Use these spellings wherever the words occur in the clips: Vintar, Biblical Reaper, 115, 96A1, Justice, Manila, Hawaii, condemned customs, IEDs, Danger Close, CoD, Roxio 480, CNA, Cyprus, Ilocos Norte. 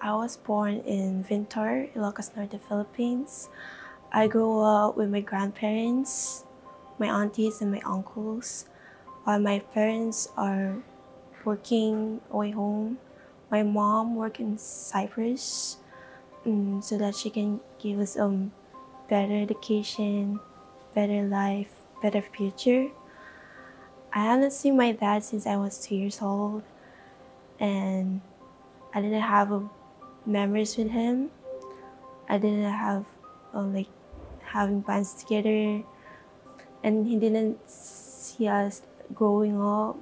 I was born in Vintar, Ilocos Norte, Philippines. I grew up with my grandparents, my aunties, and my uncles. While my parents are working away home, my mom works in Cyprus so that she can give us a better education, better life, better future. I haven't seen my dad since I was 2 years old, and I didn't have memories with him. I didn't have like having plans together, and he didn't see us growing up.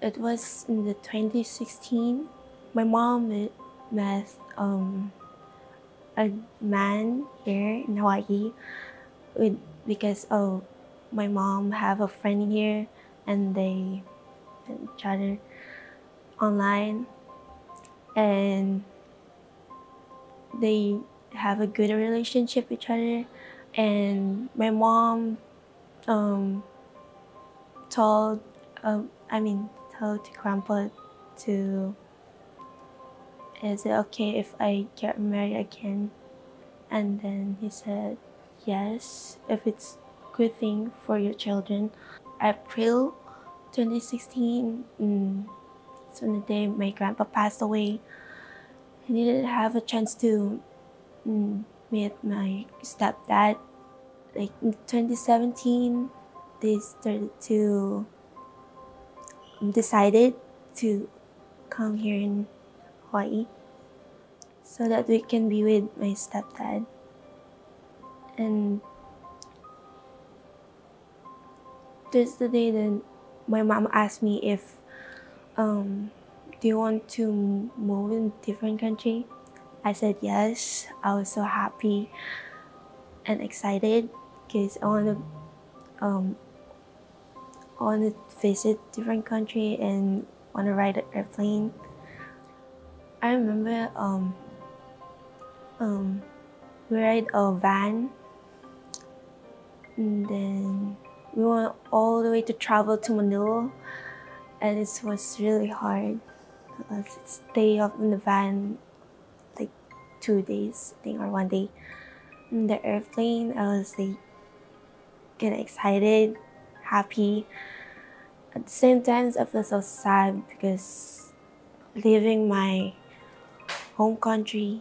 It was in the 2016. My mom met a man here in Hawaii because my mom have a friend here, and they met each other online, and they have a good relationship with each other. And my mom told to grandpa to, is it okay if I get married again? And then he said yes, if it's good thing for your children. April 2016, so the day my grandpa passed away, he didn't have a chance to meet my stepdad. Like in 2017, they started to decided to come here in Hawaii so that we can be with my stepdad. And this is the day that my mom asked me if do you want to move in a different country? I said yes. I was so happy and excited because I want to visit different country and want to ride an airplane. I remember we ride a van, and then we went all the way to travel to Manila, and it was really hard. I stayed up in the van like 2 days, I think, or 1 day. In the airplane, I was like getting excited, happy. At the same time, I feel so sad because leaving my home country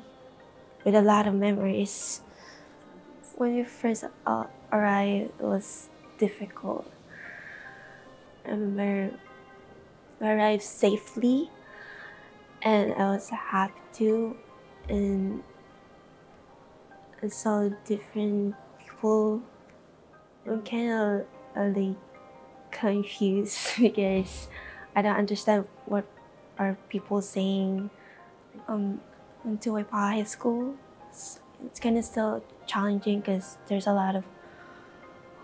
with a lot of memories. When we first arrived, it was difficult. I remember I arrived safely, and I was happy too, and I saw different people. I'm kind of like confused because I don't understand what are people saying. Until I passed high school, it's kind of still challenging because there's a lot of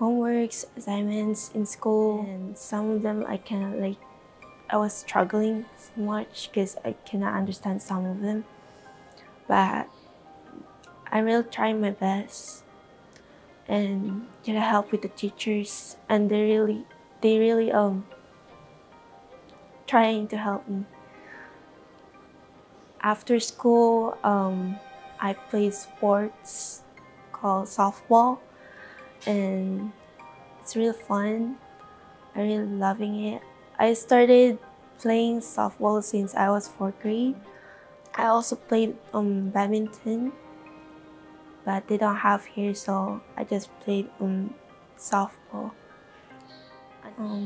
homeworks, assignments in school, and some of them I cannot, like, I was struggling so much because I cannot understand some of them, but I really tried my best and get help with the teachers, and they really trying to help me. After school, I played sports called softball, and it's really fun. I'm really loving it. I started playing softball since I was 4th grade. I also played badminton, but they don't have here, so I just played softball.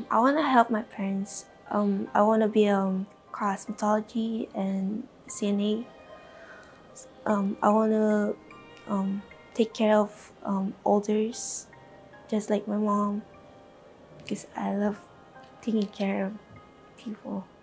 I want to help my parents. I want to be a cosmetology and CNA. I want to take care of elders, just like my mom, because I love taking care of people.